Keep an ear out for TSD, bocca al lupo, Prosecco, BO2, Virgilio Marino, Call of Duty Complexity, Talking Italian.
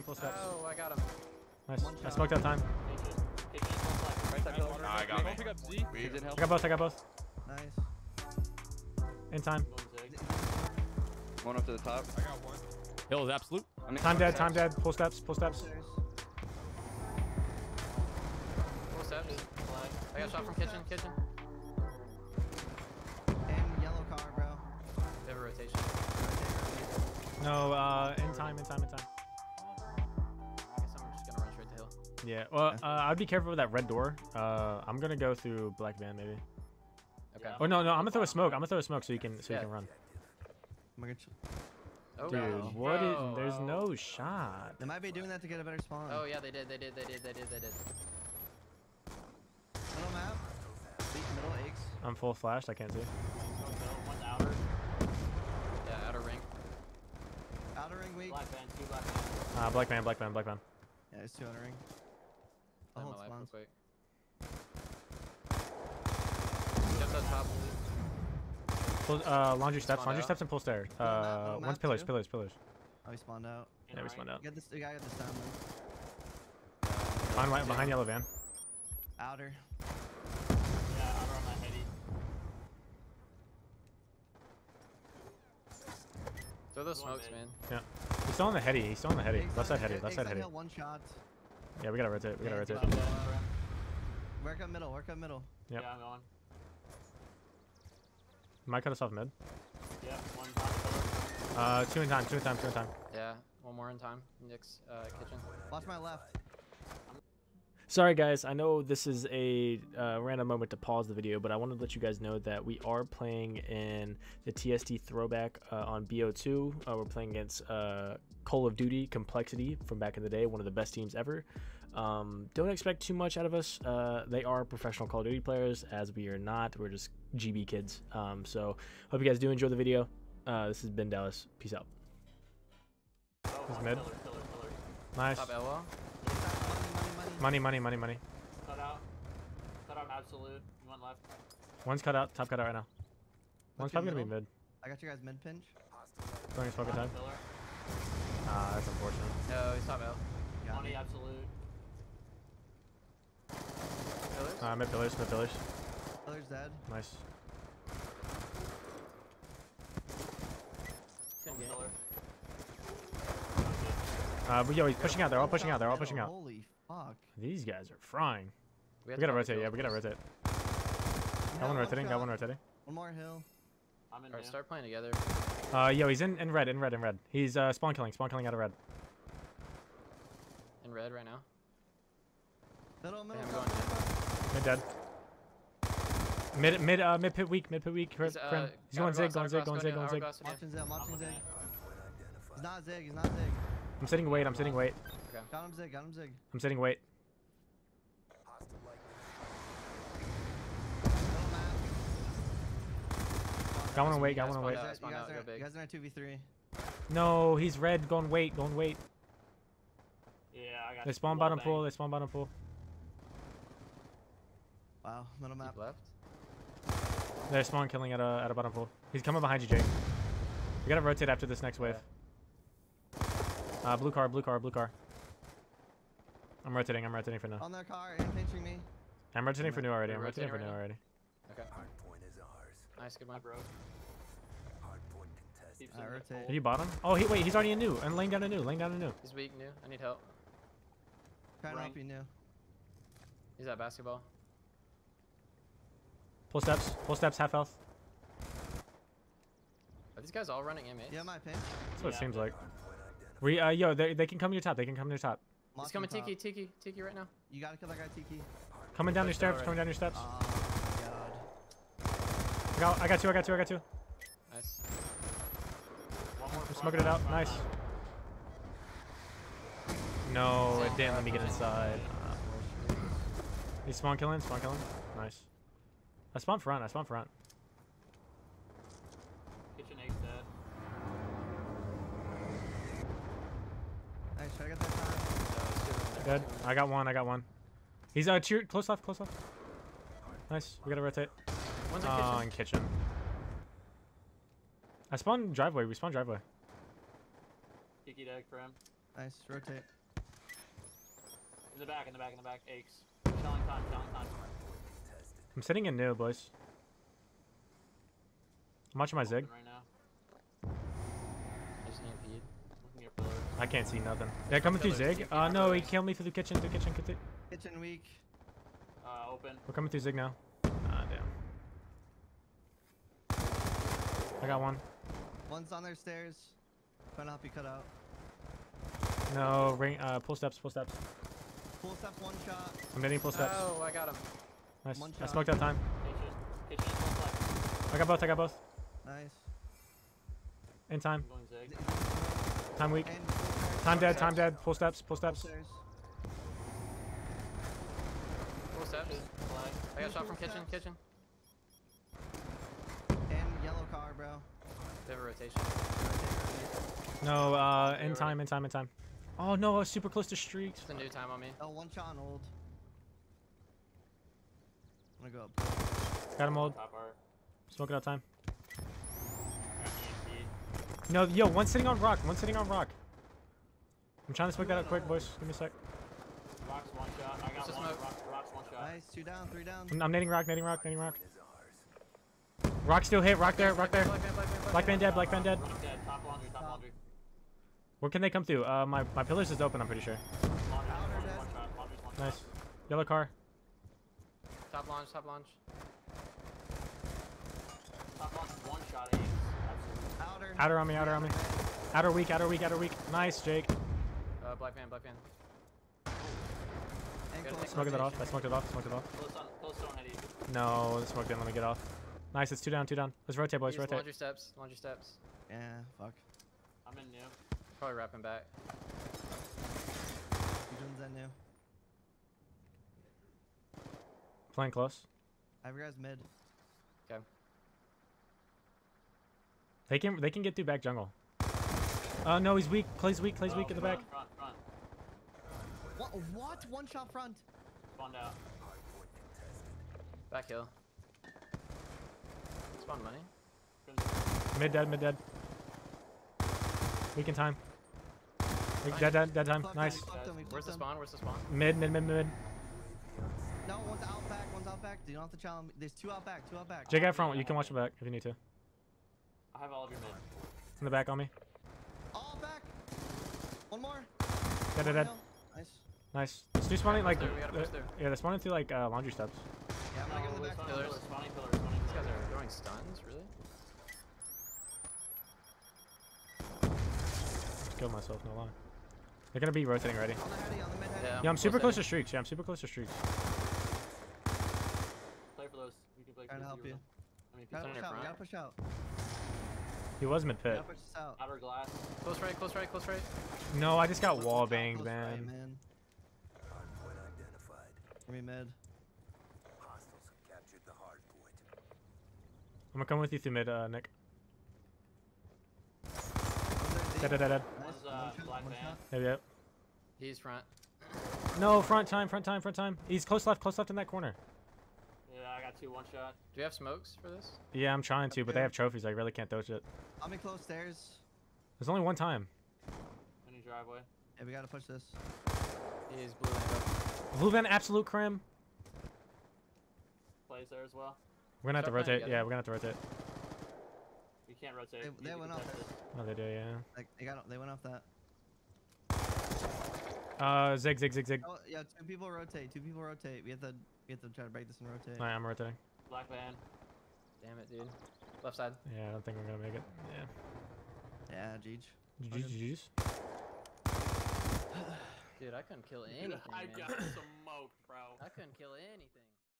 painful steps. Oh, I got him. Nice. I smoked out time. Nah, I got me. I got both. Nice. In time. One up to the top. I got one. Hill is absolute. Time dead. Pull steps. Pull steps. I got shot from kitchen. Damn yellow car, bro. They have a rotation. No, in time. I guess I'm just gonna run straight to hill. Yeah, well, I'd be careful with that red door. I'm gonna go through black van maybe. Okay. Yeah. Oh no, I'm gonna throw a smoke so you can run. Oh, dude, wow. There's no shot. They might be doing that to get a better spawn. Oh yeah, they did. Middle map. Middle eggs. I'm full flashed, I can't see. One's outer. Yeah, outer ring. Outer ring weak. Black man, two black man. Black man. Yeah, there's two outer ring. I'll hold spawn quick. Just on top. Laundry steps and pull stairs. One's pillars. Oh, he spawned out. Yeah, we spawned out. Get this guy at this time. Behind yellow van. Outer. Yeah, outer on my heady. Throw those smokes, man. Yeah. He's still on the heady. Left side heady. One shot. Yeah, we gotta rotate. Work up middle. Yep. Yeah, I'm going. Might cut us off mid. Yeah, one time. Two in time. Yeah, one more in time. Nick's kitchen. Watch my left. Sorry guys, I know this is a random moment to pause the video, but I wanted to let you guys know that we are playing in the TSD throwback on BO2. We're playing against Call of Duty Complexity from back in the day, one of the best teams ever. Don't expect too much out of us. They are professional Call of Duty players, as we are not. We're just GB kids. So hope you guys do enjoy the video. This has been Dallas. Peace out. He's mid. Nice. Money. Cut out absolute. One left. One's cut out. Top cut out right now. One's probably gonna be mid. I got you guys mid pinch. Throwing a smoke at time. Ah, that's unfortunate. No, he's top out. Money absolute. Pillars? Mid pillars. Pillars dead. Nice. But yo, he's pushing out. They're all pushing out. Holy fuck. These guys are frying. We gotta rotate. Got one rotating. One more hill. Alright, start playing together. Yo, he's in red. He's spawn killing out of red. In red right now. Middle. Mid pit weak. He's going zig. He's not zig. I'm sitting wait. Okay. Got him zig. I'm sitting wait. Got one on wait. You guys are in a 2v3. No, he's red. Going wait. Yeah, I got. They spawn bottom pool. Wow, middle map left. They're spawn killing at a bottom pool. He's coming behind you, Jake. We gotta rotate after this next wave. Blue car. I'm rotating for now. On their car, and pinching me. I'm rotating for new already. Okay. Hard point is ours. Nice, good one, bro. Hard point contested. I rotate. Did you bottom? Oh, he's already in new. I'm laying down a new. He's weak, new. I need help. Trying to help you, new. He's at basketball. Pull steps, half health. Are these guys all running inmates? Yeah, my pinch. That's what it seems like. Yo, they can come to your top. He's coming top. Tiki right now. You gotta kill that guy, Tiki. Coming down your steps. Oh, God. I got two. Nice. I'm smoking it out. Nice. No, it didn't let me get inside. He's spawn killing. Nice. I spawn front. Kitchen egg's dead. Nice, should I get that time? Dead. I got one. He's cheered. Close left. Nice, we gotta rotate. One's in kitchen. I spawned driveway. Tiki deck for him. Nice, rotate. In the back. Aches. Telling time. I'm sitting in new, boys. I'm watching my zig. Right now. I can't see nothing. Yeah, coming through zig. No, he killed me through the kitchen. Kitchen weak. Open. We're coming through zig now. Ah, damn. I got one. One's on their stairs. Better not be cut out. No, ring. Pull steps. Pull steps, one shot. I'm getting pull steps. Oh, I got him. Nice. One shot. I smoked out time. Kitchen. I got both. Nice. In time. Time weak. Time dead. Pull steps. Pull steps. I got shot from kitchen. And yellow car, bro. They have a rotation. No, in time. Oh no, I was super close to streaks. It's a new time on me. Oh, one shot on old. I'm gonna go up. Got him old. Smoking out time. No, yo, one's sitting on rock. I'm trying to smoke that out quick, boys. Give me a sec. Rock's one shot. I got one. Rock's one shot. Nice, two down, three down. I'm nading rock. Rock still hit. Rock there. Black man dead. Top laundry, Where can they come through? My pillars is open, I'm pretty sure. Nice. Yellow car. Top launch. Top launch, one shot. Outer on me. Outer weak. Nice, Jake. Black man. Smoked it off. Close, no, the smoke didn't let me get off. Nice, it's two down. Let's rotate, boys. Laundry steps. Yeah, fuck. I'm in new. Probably wrapping back. You doing that new? Playing close. I have your guys mid. Okay. They can get through back jungle. No, he's weak. Clay's weak in the back. Front. What? One shot front. Spawned out. Back hill. Spawn money. Mid dead. Weak in time. Dead time. Nice. Where's the spawn? Mid. No, one's out back. You don't have to challenge me. There's two out back. Jake out front. You can watch the back if you need to. I have all of your mid. In the back on me. All back. One more. Dead. Nice. It's just spawning like. Yeah, they're spawning through like laundry steps. Yeah, I'm gonna go to the back. Pillars. These guys are throwing stuns, really? Just killed myself, no lie. They're gonna be rotating already. Yeah, I'm super close to streaks. Play for those. You can play for those. I'll help you. I mean, gotta push out. He was mid pit. Outer glass. Close right. No, I just got wall banged, man. Give me mid. I'm gonna come with you through mid, Nick. Dead. Yep. He's front. No, front time. He's close left in that corner. Yeah, I got two, one shot. Do you have smokes for this? Yeah, I'm trying to, but they have trophies. I really can't throw shit. I'm in close stairs. There's only one time. In your driveway. Yeah, we gotta push this. He is blue van. Blue van, absolute crim. Plays there as well. We're gonna have to rotate. Yeah, we're gonna have to rotate. You can't rotate. They went off this. Oh, they do, yeah. Like, they went off that. Zig. Oh, yeah, two people rotate. We have to try to break this and rotate. Alright, I'm rotating. Black van. Damn it, dude. Left side. Yeah, I don't think I'm gonna make it. Yeah. Yeah, GG. Dude, I couldn't kill anything. Dude, I got smoked, bro.